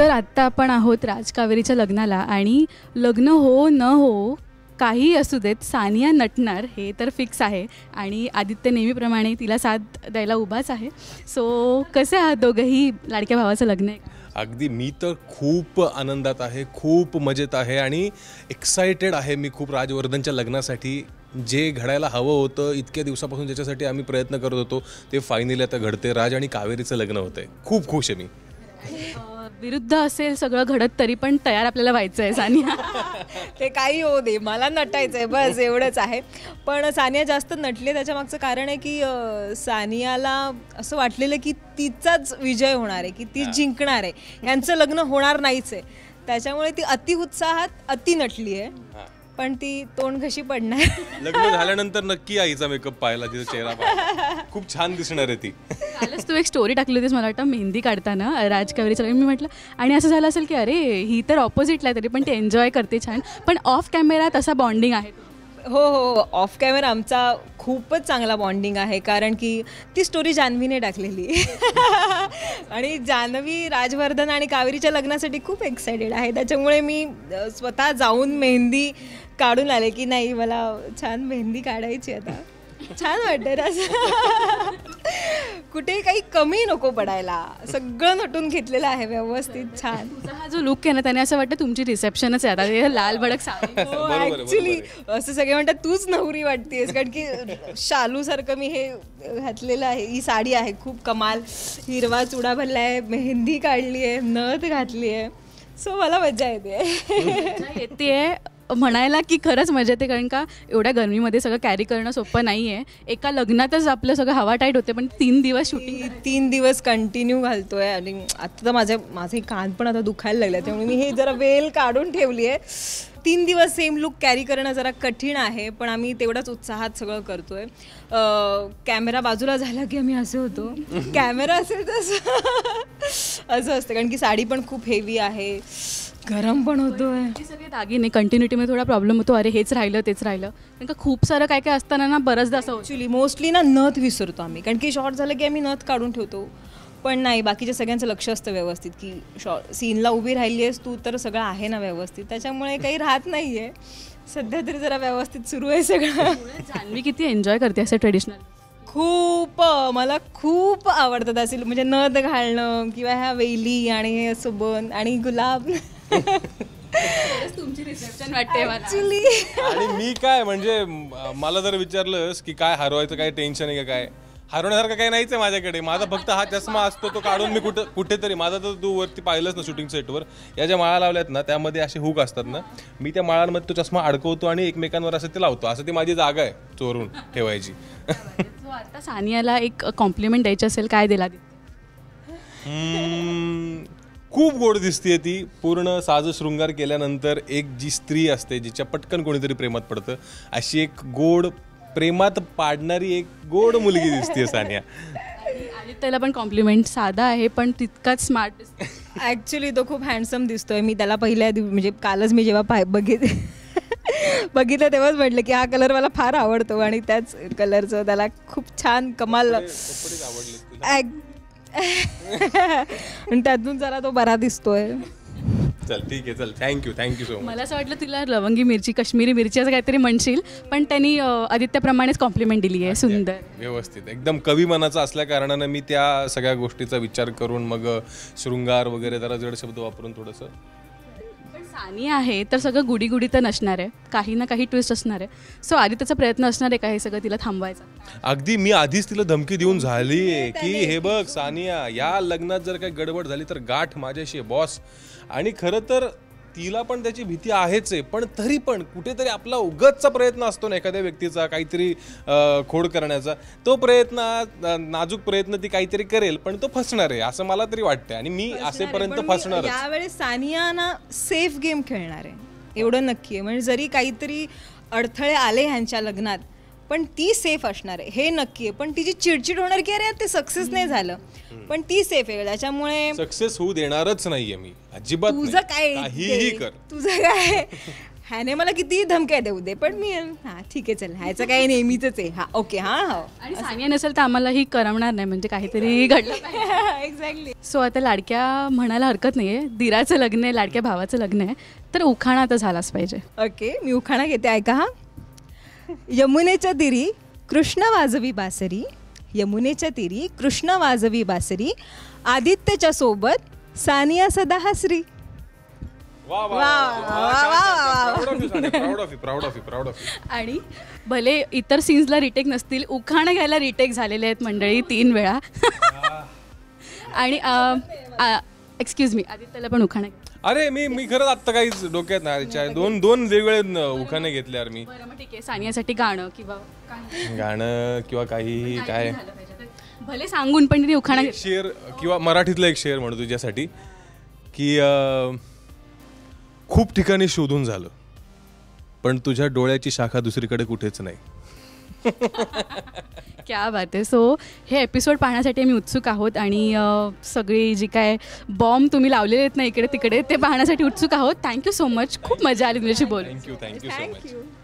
तर आत्ता आपण आहोत राज कावेरीच्या लग्नाला आणि लग्न हो न हो काही असू देत सानिया नटणार हे तर फिक्स आहे आणि आदित्य नेहमीप्रमाणे तिला साथ द्यायला उभाच आहे। सो कसे आहात दोघंही? लाडक्या भावाचं लग्न आहे, अगदी मी तर खूप आनंदात आहे, खूप मजेत आहे आणि एक्साइटेड आहे मी खूप राजवर्धनच्या लग्नासाठी। जे घडायला हवं होतं इतक्या दिवसापासून, ज्याच्यासाठी आम्ही प्रयत्न करत होतो, ते फायनली आता घडते। राज आणि कावेरीचं लग्न होतंय, खूप खुश आहे मी। विरुद्ध असेल सगळं घडत तरी पण तयार आपल्याला व्हायचं आहे सानिया। ते काही होऊ दे, मला नटायचं आहे बस, एवढंच आहे। पण सानिया जास्त नटले त्याच्यामागचं कारण आहे की सानियाला असं वाटलेलं की तिचाच विजय होणार आहे, की ती जिंकणार आहे, यांचं लग्न होणार नाहीच आहे, त्याच्यामुळे ती अतिउत्साहात अति नटली आहे। पण ती तोंड घशी पडणार, लग्न झाल्यानंतर नक्की आईचा मेकअप पाहिला, तिचा चेहरा खूप छान दिसणार आहे ती। कालच तू एक स्टोरी टाकली होतीस मला वाटतं, मेहंदी काढताना राज कावेरीचं, मी म्हटलं आणि असं झालं असेल की अरे ही तर ऑपोजिटला तरी पण ती एन्जॉय करते छान, पण ऑफ कॅमेरा तसा बॉन्डिंग आहे? हो हो, ऑफ कॅमेरा आमचा खूपच चांगला बॉन्डिंग आहे, कारण की ती स्टोरी जाह्नवीने टाकलेली आणि जाह्नवी राजवर्धन आणि कावेरीच्या लग्नासाठी खूप एक्सायटेड आहे, त्याच्यामुळे मी स्वतः जाऊन मेहंदी काढून आले की नाही मला छान मेहंदी काढायची, आता छान वाटतं असं कुठे काही कमी नको पडायला, सगळं नटून घेतलेलं आहे व्यवस्थित छान। हा जो लुक आहे ना त्याने असं वाटतं तुमची रिसेप्शनच आहे आता, लाल भडक साडी। ऍक्च्युली असं सगळे म्हणतात तूच नवरी वाटतेस, कारण की शालू सारखं मी हे घातलेलं आहे, ही साडी आहे खूप कमाल, हिरवा चुडा भरला आहे, मेहंदी काढली आहे, नथ घातली आहे, सो मला मजा येते म्हणायला की खरंच मजा येते, कारण का एवढ्या गरमीमध्ये सगळं कॅरी करणं सोपं नाही आहे। एका लग्नातच आपलं सगळं हवा टाईट होते, पण 3 दिवस शूटिंग, 3 दिवस कंटिन्यू घालतोय आणि आता तर माझे कान पण आता दुखायला लागले, त्यामुळे मी हे जरा वेल काढून ठेवली आहे। 3 दिवस सेम लुक कॅरी करणं जरा कठीण आहे, पण आम्ही तेवढाच उत्साहात सगळं करतोय। कॅमेरा बाजूला झाला की आम्ही असे होतो, कॅमेरा असेल तसं असं असतं, कारण की साडी पण खूप हेवी आहे, गरम पण होतोय, सगळे दागिने, कंटिन्युटीमध्ये थोडा प्रॉब्लेम होतो, अरे हेच राहिलं तेच राहिलं, कारण का खूप सारं काय काय असताना ना बरंचदा असं ॲक्च्युली मोस्टली ना नथ विसरतो आम्ही, कारण की शॉर्ट झालं की आम्ही नथ काढून ठेवतो, पण नाही बाकीच्या सगळ्यांचं लक्ष असतं व्यवस्थित की सीनला उभी राहिली आहेस तू तर सगळं आहे ना व्यवस्थित, त्याच्यामुळे काही राहत नाही आहे सध्या तरी, जरा व्यवस्थित सुरू आहे सगळं। जाह्नवी किती एन्जॉय करते असं ट्रेडिशनल, खूप मला खूप आवडतात असेल म्हणजे नथ घालणं किंवा ह्या वेली आणि हे सुबन आणि गुलाब तुमची रिसेप्शन वाटते ॲक्च्युली। आणि मी काय म्हणजे मला जर विचारलंस की काय हरवायचं काय टेन्शन आहे का, काय हरवण्यासारखं काही नाहीच आहे माझ्याकडे, माझा फक्त हा चष्मा असतो तो काढून मी कुठेतरी माझा, तर तू वरती पाहिलंच ना शूटिंग सेटवर, या ज्या माळा लावल्यात ना त्यामध्ये असे हुक असतात ना, मी त्या माळांमध्ये तो चष्मा अडकवतो आणि एकमेकांवर असं ते लावतो, असं ती माझी जागा आहे चोरून ठेवायची। आता सानियाला एक कॉम्प्लिमेंट द्यायची असेल काय दिला? खूप गोड दिसते ती, पूर्ण साज शृंगार केल्यानंतर एक जी स्त्री असते जिच्या पटकन कोणीतरी प्रेमात पडतं, अशी एक गोड प्रेमात पाडणारी एक गोड मुलगी दिसते सानिया। आदित्यला पण कॉम्प्लिमेंट, साधा आहे पण तितकाच स्मार्ट ॲक्च्युली, तो खूप हँडसम दिसतोय, मी त्याला पहिल्या म्हणजे कालच मी जेव्हा बघितलं तेव्हाच म्हटलं की हा कलर मला फार आवडतो आणि त्याच कलरचं त्याला खूप छान कमाल आणि त्यातून जरा तो बरा दिसतोय। चल ठीक आहे, चल थँक्यू थँक्यू सो मच। मला असं वाटलं तुला लवंगी मिरची काश्मीरी मिरची असं काहीतरी म्हणशील, पण त्यांनी आदित्यप्रमाणेच कॉम्प्लिमेंट दिली आहे, सुंदर व्यवस्थित एकदम कवी मनाचा असल्या कारणानं मी त्या सगळ्या गोष्टीचा विचार करून मग शृंगार वगैरे जरा जड शब्द वापरून थोडंसं। सानिया आहे तर सगळं गुडी गुडी तर नसणार आहे, काही ना काही ट्विस्ट असणार आहे, सो आदित्यचा प्रयत्न असणार आहे का हे सगळं तिला थांबवायचा? अगदी मी आधीच तिला धमकी देऊन झाली की हे बघ सानिया, या लग्नात जर काही गडबड झाली तर गाठ माझ्याशी आहे बॉस, आणि खरं तर तिला पण त्याची भीती आहेच आहे, पण तरी पण कुठेतरी आपला उगाचचा प्रयत्न असतो ना एखाद्या व्यक्तीचा काहीतरी खोड करण्याचा, तो प्रयत्न नाजूक प्रयत्न ती काहीतरी करेल पण तो फसणार आहे असं मला तरी वाटतंय, आणि मी असेपर्यंत फसणार। यावेळेस सानिया ना सेफ गेम खेळणार आहे एवढं नक्की आहे, म्हणजे जरी काहीतरी अडथळे आले ह्यांच्या लग्नात पण ती सेफ असणार आहे हे नक्की आहे, पण तिची चिडचिड होणार की अरे ते सक्सेस नाही झालं, पण ती सेफ आहे त्याच्यामुळे सक्सेस होऊ देणारच नाहीये मी अजिबात, तुझं काय तुझं काय ह्याने मला किती धमक्या देऊ दे पण मी हां ठीक आहे चल ह्याचं काही नेहमीच आहे हां ओके हां हो आणि सानिया नसेल तर आम्हाला ही करमणार नाही म्हणजे काहीतरी घडलं पाहिजे एक्झॅक्टली सो आता लाडक्या म्हणायला हरकत नाहीये दिराचं लग्न आहे लाडक्या भावाचं लग्न आहे तर उखाणा आता झालाच पाहिजे ओके मी उखाणा घेते ऐका हां यमुनेच्या तिरी कृष्ण वाजवी बासरी यमुनेच्या तिरी कृष्ण वाजवी बासरी आदित्यच्या सोबत सानिया सदा हसरी आणि भले इतर सीन्सला रिटेक नसतील उखाणा घ्यायला रिटेक झालेले आहेत मंडळी 3 वेळा आणि एक्सक्यूज मी आदित्यला पण उखाणा अरे मी मी खरंच आत्ता काहीच डोक्यात नाही दोन वेगवेगळे उखाणे घेतले यार मी ठीक आहे सानियासाठी गाणं किंवा काही काय भले सांगून पण ती उखाणा शेअर किंवा मराठीतला एक शेअर म्हणतो तुझ्यासाठी की खूप ठिकाणी शोधून झालं पण तुझ्या डोळ्याची शाखा दुसरीकडे कुठेच नाही क्या बात है सो हे एपिसोड पाहण्यासाठी आम्ही उत्सुक आहोत आणि सगळी जी काय बॉम्ब तुम्ही लावलेले आहेत ना इकडे तिकडे ते पाहण्यासाठी उत्सुक आहोत थँक्यू सो मच खूप मजा आली तुझ्याशी बोलून थँक्यू सो मच